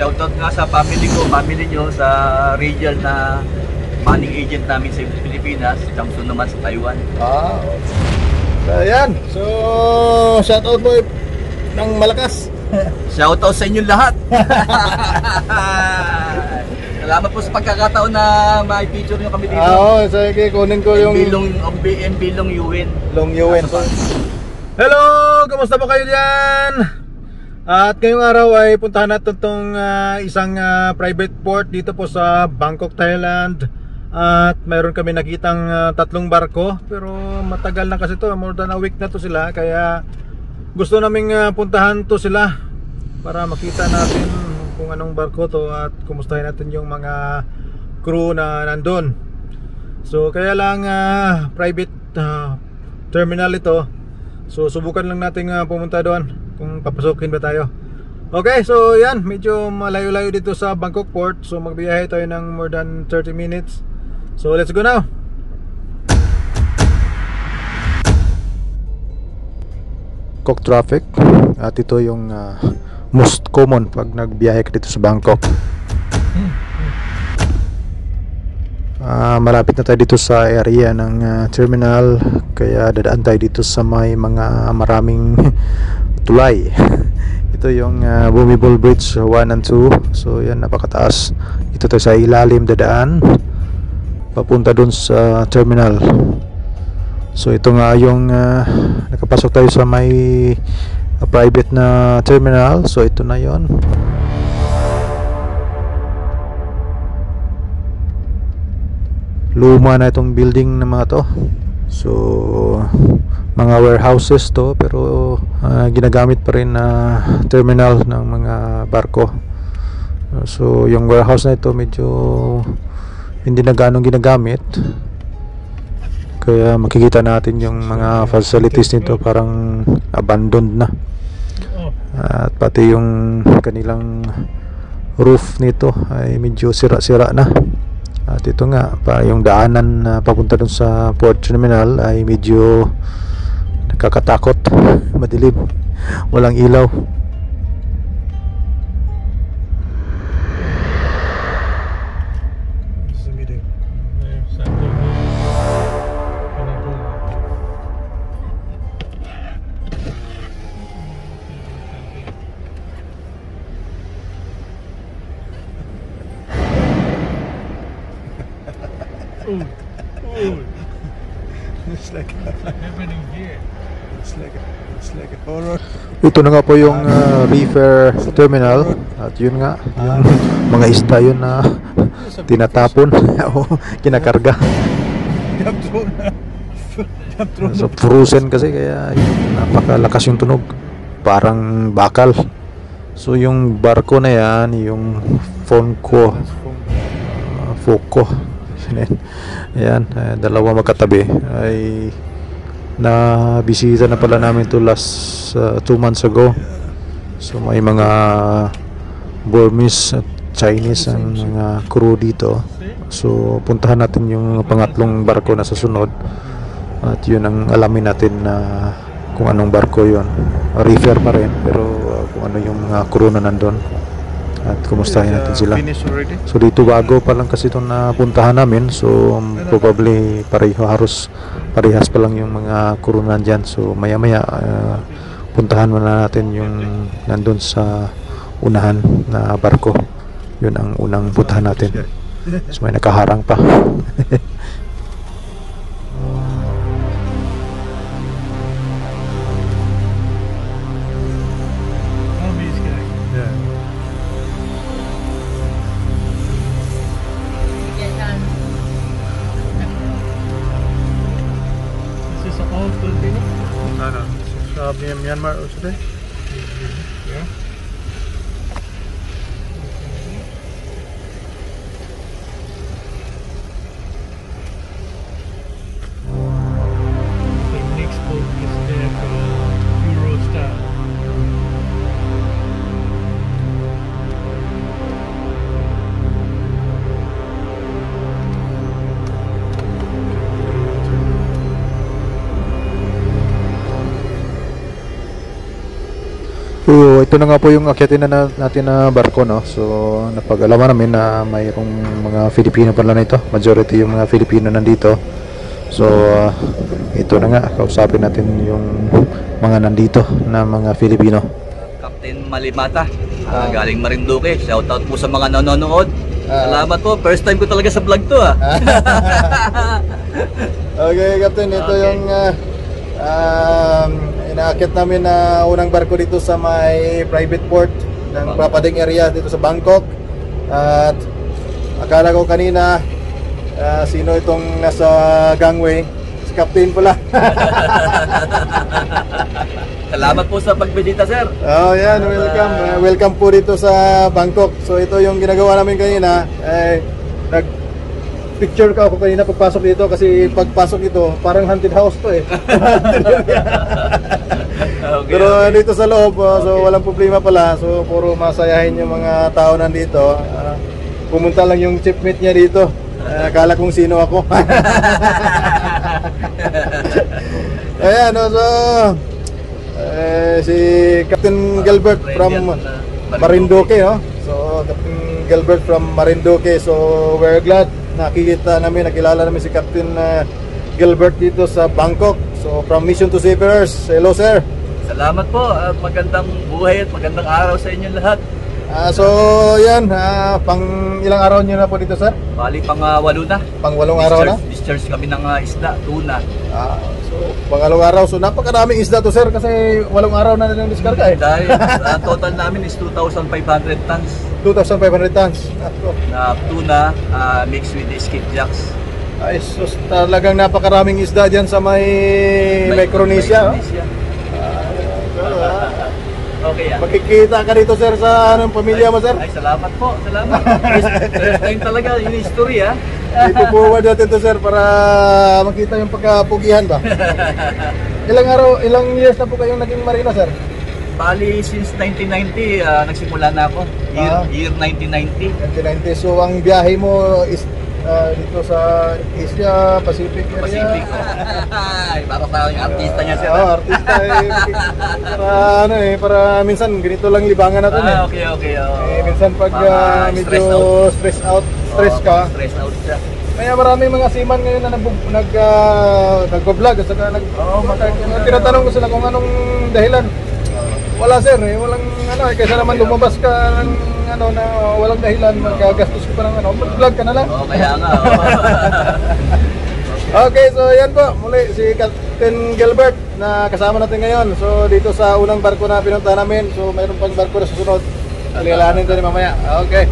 Shoutout nga sa family ko, family nyo, sa regional na manning agent namin sa Pilipinas, Jameson naman sa Taiwan. Ah, so yan, so shoutout mo ng malakas. Shoutout sa inyo lahat. Salamat po sa pagkakataon na ma-feature nyo kami dito. Oo, sige, kunin ko yung BM Lung Yuin. Lung Yuin. Hello! Kamusta po kayo diyan? At ngayong araw ay puntahan natin itong isang private port dito po sa Bangkok, Thailand. At mayroon kami nakitang tatlong barko. Pero matagal na kasi ito, more than a week na to sila. Kaya gusto naming puntahan to sila para makita natin kung anong barko to at kumustahin natin yung mga crew na nandun. So kaya lang private terminal ito, so subukan lang natin pumunta doon kung papasukin ba tayo. Okay, so yan, medyo malayo-layo dito sa Bangkok port, so magbiyahe tayo ng more than 30 minutes. So let's go now. Coke traffic, at ito yung most common pag nagbiyahe ka dito sa Bangkok. Malapit na tayo dito sa area ng terminal, kaya dadaan tayo dito sa may mga maraming tulay. Ito yung Bhumibol Bridge 1 and 2. So yan, napakataas. Ito tayo sa ilalim, dadaan papunta dun sa terminal. So ito nga yung nakapasok tayo sa may a private na terminal, so ito na yon. Luma na itong building na mga to, so mga warehouses to, pero ginagamit pa rin na terminal ng mga barko. So yung warehouse na ito medyo hindi na ganong ginagamit, kaya makikita natin yung mga facilities nito parang abandoned na. At pati yung kanilang roof nito ay medyo sira-sira na. At ito nga, para yung daanan na papunta dun sa port terminal ay medyo nakakatakot, madilim, walang ilaw. Ito na nga po yung river terminal, at yun nga yung mga isda yun na tinatapon o kinakarga. So frozen kasi, kaya napakalakas yung tunog, parang bakal. So yung barko na yan, yung Foco, ayan, dalawa magkatabi ay na bisita na pala namin to last 2 months ago. So may mga Burmese at Chinese ang mga crew dito, so puntahan natin yung pangatlong barko na sasunod, at yun ang alamin natin na kung anong barko yun. Refer pa rin, pero kung ano yung mga crew na nandun at kumustahin natin sila. So dito bago pa lang kasi itong napuntahan namin, so probably parehas pa lang yung mga crew nandyan. So maya maya puntahan muna natin yung nandun sa unahan na barko. Yun ang unang puntahan natin. So may nakaharang pa. Myanmar or something? Yeah. The next boat is the Eurostar. So ito na nga po yung akyatin na natin na barko, no? So napag-alaman namin na mayroong mga Filipino pala na ito. Majority yung mga Filipino nandito. So ito na nga, kausapin natin yung mga nandito na mga Filipino. Captain Malimata, galing Marinduque. Shout out po sa mga nanonood. Salamat po, first time ko talaga sa vlog to, ah. Okay Captain, ito okay. Yung inaakit namin na unang barko dito sa may private port ng Prapading area dito sa Bangkok. At akala ko kanina sino itong nasa gangway, si Captain Pula. Salamat po sa pagbisita, sir. Oh, yan, welcome. Welcome po dito sa Bangkok. So ito yung ginagawa namin kanina, nag-picture ka ako kanina pagpasok dito kasi pagpasok dito, parang haunted house to eh. Okay, pero okay. Dito sa loob, so walang problema pala. So puro masayahin yung mga tao nandito. Pumunta lang yung chipmate niya dito. Akala kung sino ako. Ayan, so si Captain Gilbert from Marinduque, no? So Captain Gilbert from Marinduque. So we're glad nakilala namin si Captain Gilbert dito sa Bangkok. So from Mission to Seafarers, hello sir. Salamat po, magandang buhay at magandang araw sa inyo lahat. So yan, pang ilang araw nyo na po dito sir? Bali pang 8 na. Pang 8 araw na? Discharge kami ng isda, tuna. So, pangalawang araw. So, napakaraming isda to, sir, kasi walong araw na nilang diskarga eh. Dahil total namin is 2,500 tons. 2,500 tons. Na tuna mixed with skipjacks. Ay, so, talagang napakaraming isda dyan sa may Micronesia. Okay, yeah. Makikita ka dito sir sa anong pamilya mo sir? Ay, salamat po, salamat. First time talaga yung history, ha? Ipo-forward natin to sir para makita yung pagkapugihan ba? Ilang years na po kayong naging marina sir? Bali, since 1990, nagsimula na ako. Year 1990. 1990, so ang biyahe mo is dito sa Asia, Pacific area. Pacific, ay, para tayo yung artista niya siya. Artista eh. Para ano eh, para minsan ganito lang libangan natin eh. Okay. Eh, minsan pag medyo stress out siya. Kaya marami mga seaman ngayon na nagbo-vlog at saka tinatanong ko sila kung anong dahilan. Wala sir, eh, walang ano eh, kaysa naman lumabas ka ng ano na walang dahilan, magagastos ko pa ng ano, mag-vlog ka na lang. Oo, kaya nga. Okay, so yan po, muli si Captain Gilbert na kasama natin ngayon. So dito sa unang barko na pinunta namin, so mayroon pang barko na susunod. Alalahanin tayo mamaya. Okay.